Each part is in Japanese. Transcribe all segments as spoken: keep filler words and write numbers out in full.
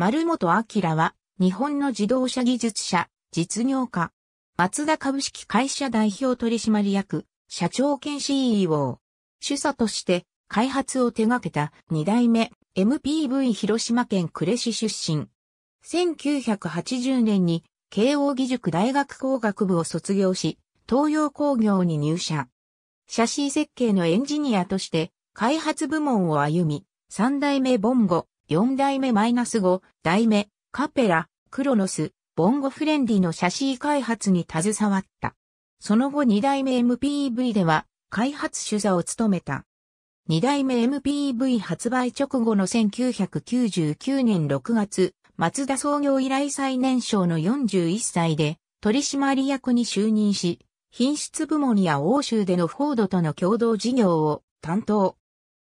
丸本明は、日本の自動車技術者、実業家。マツダ株式会社代表取締役、社長兼 シーイーオー。主査として、開発を手掛けたに代目、エムピーブイ 広島県呉市出身。せんきゅうひゃくはちじゅうねんに、慶應義塾大学工学部を卒業し、東洋工業に入社。シャシー設計のエンジニアとして、開発部門を歩み、さん代目ボンゴ、よん代目マイナスご、代目、カペラ、クロノス、ボンゴフレンディのシャシー開発に携わった。その後に代目 エムピーブイ では、開発主査を務めた。に代目 エムピーブイ 発売直後のせんきゅうひゃくきゅうじゅうきゅうねんろくがつ、マツダ創業以来最年少のよんじゅういっさいで、取締役に就任し、品質部門や欧州でのフォードとの共同事業を担当。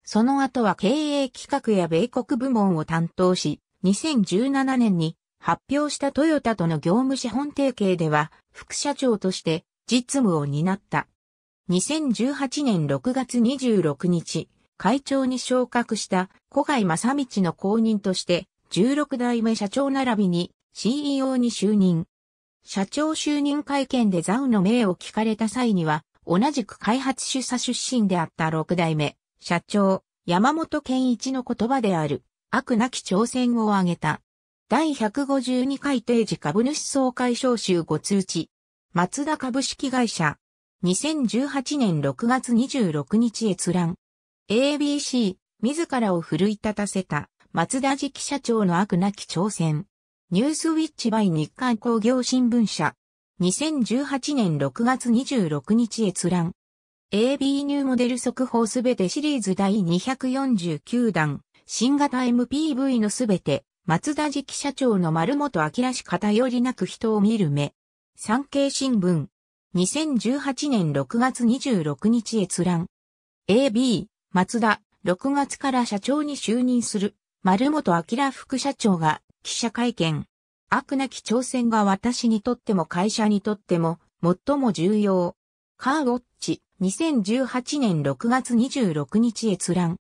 その後は経営企画や米国部門を担当し、にせんじゅうななねんに発表したトヨタとの業務資本提携では、副社長として実務を担った。にせんじゅうはちねんろくがつにじゅうろくにち、会長に昇格した小貝正道の後任として、じゅうろく代目社長並びに シーイーオー に就任。社長就任会見で座右の銘を聞かれた際には、同じく開発主査出身であったろく代目社長、山本健一の言葉である、飽くなき挑戦を挙げた。第ひゃくごじゅうにかい定時株主総会招集ご通知。マツダ株式会社。にせんじゅうはちねんろくがつにじゅうろくにち閲覧。エービーシー、自らを奮い立たせた、マツダ次期社長の飽くなき挑戦。ニュースウィッチ by 日刊工業新聞社。にせんじゅうはちねんろくがつにじゅうろくにち閲覧。エービー ニューモデル速報すべてシリーズ第にひゃくよんじゅうきゅうだん、新型 エムピーブイ のすべて、マツダ次期社長の丸本明らし偏りなく人を見る目。産経新聞。にせんじゅうはちねんろくがつにじゅうろくにち閲覧。エービー、マツダ、ろくがつから社長に就任する、丸本明副社長が記者会見。飽くなき挑戦が私にとっても会社にとっても最も重要。カーウォッチ、にせんじゅうはちねんろくがつにじゅうろくにち閲覧。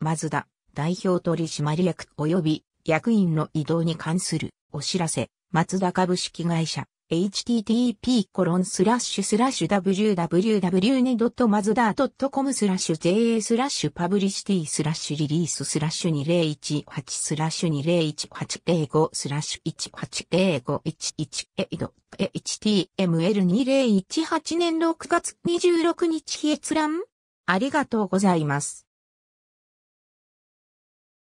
マツダ、代表取締役及び役員の異動に関するお知らせ、マツダ株式会社。エイチティーティーピーコロンスラッシュスラッシュダブリューダブリューダブリューネットマツダドットコムスラッシュジェーエースラッシュパブリシティスラッシュリリーススラッシュにせんじちはちスラッシュにせんいちはちゼロごスラッシュいちはちゼロごいちいちエイトエイチティーエムエルにせんじゅうはちねんろくがつにじゅうろくにち閲覧。ありがとうございます。